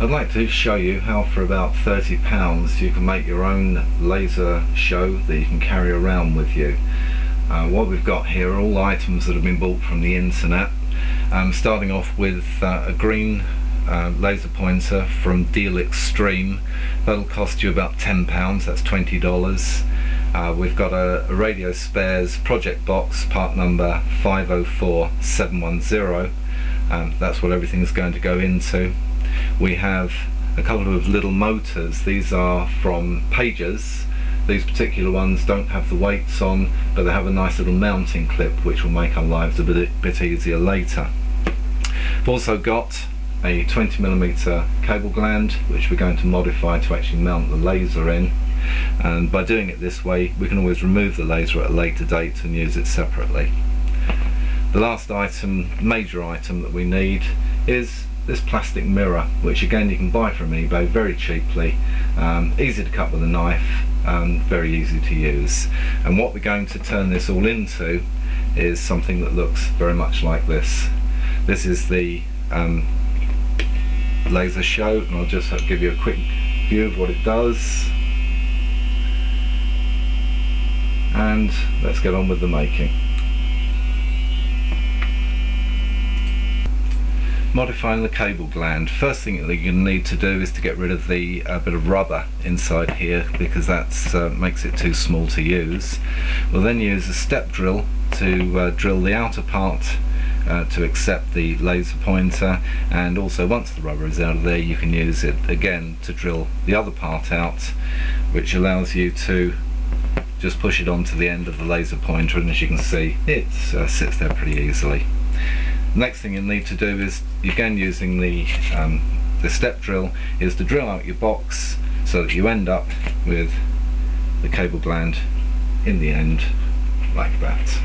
I'd like to show you how for about £30 you can make your own laser show that you can carry around with you. What we've got here are all items that have been bought from the internet, starting off with a green laser pointer from Deal Extreme. That'll cost you about £10, that's $20. We've got a Radio Spares project box, part number 504710, that's what everything's going to go into. We have a couple of little motors. These are from Pages. These particular ones don't have the weights on, but they have a nice little mounting clip which will make our lives a bit easier later. I've also got a 20mm cable gland which we're going to modify to actually mount the laser in, and by doing it this way we can always remove the laser at a later date and use it separately. The last item, major item that we need is this plastic mirror, which again you can buy from eBay very cheaply, easy to cut with a knife and very easy to use. And what we're going to turn this all into is something that looks very much like this. This is the laser show, and I'll just give you a quick view of what it does, and let's get on with the making. Modifying the cable gland. First thing that you're going to need to do is to get rid of the bit of rubber inside here, because that makes it too small to use. We'll then use a step drill to drill the outer part to accept the laser pointer, and also once the rubber is out of there you can use it again to drill the other part out, which allows you to just push it onto the end of the laser pointer, and as you can see it sits there pretty easily. Next thing you'll need to do is, again using the step drill, is to drill out your box so that you end up with the cable gland in the end like that.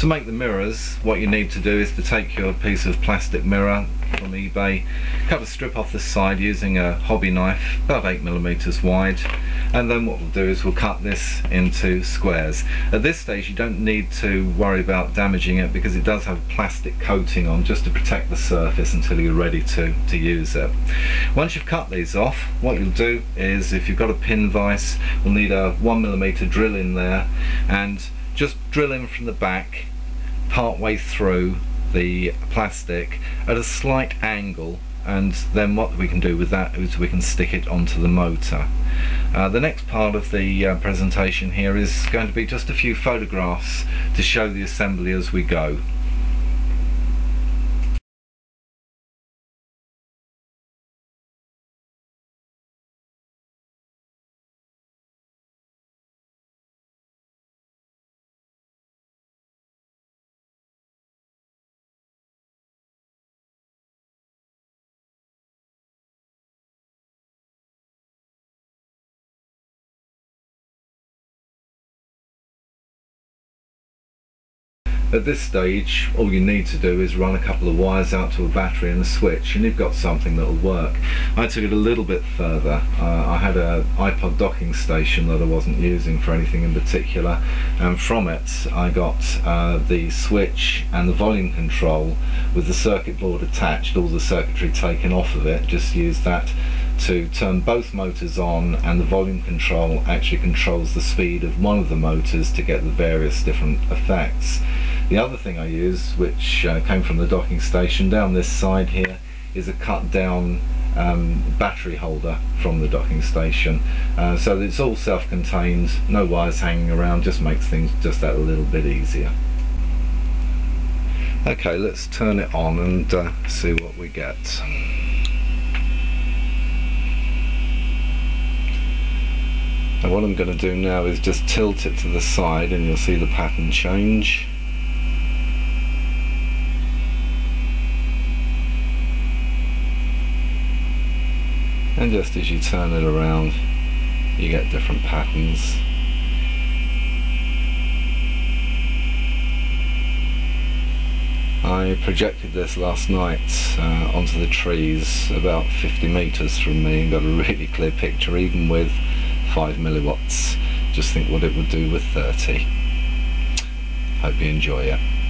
To make the mirrors, what you need to do is to take your piece of plastic mirror from eBay, cut a strip off the side using a hobby knife about 8mm wide, and then what we'll do is we'll cut this into squares. At this stage you don't need to worry about damaging it because it does have a plastic coating on just to protect the surface until you're ready to use it. Once you've cut these off, what you'll do is, if you've got a pin vise, we'll need a 1mm drill in there, and just drill in from the back part way through the plastic at a slight angle, and then what we can do with that is we can stick it onto the motor. The next part of the presentation here is going to be just a few photographs to show the assembly as we go. At this stage all you need to do is run a couple of wires out to a battery and a switch, and you've got something that'll work. I took it a little bit further. I had an iPod docking station that I wasn't using for anything in particular, and from it I got the switch and the volume control with the circuit board attached, all the circuitry taken off of it, just used that to turn both motors on, and the volume control actually controls the speed of one of the motors to get the various different effects. The other thing I use, which came from the docking station down this side here, is a cut down battery holder from the docking station, so that it's all self-contained, no wires hanging around, just makes things just that little bit easier. Okay, let's turn it on and see what we get. And what I'm going to do now is just tilt it to the side and you'll see the pattern change. And just as you turn it around you get different patterns. I projected this last night onto the trees about 50 meters from me and got a really clear picture even with 5 milliwatts. Just think what it would do with 30. Hope you enjoy it.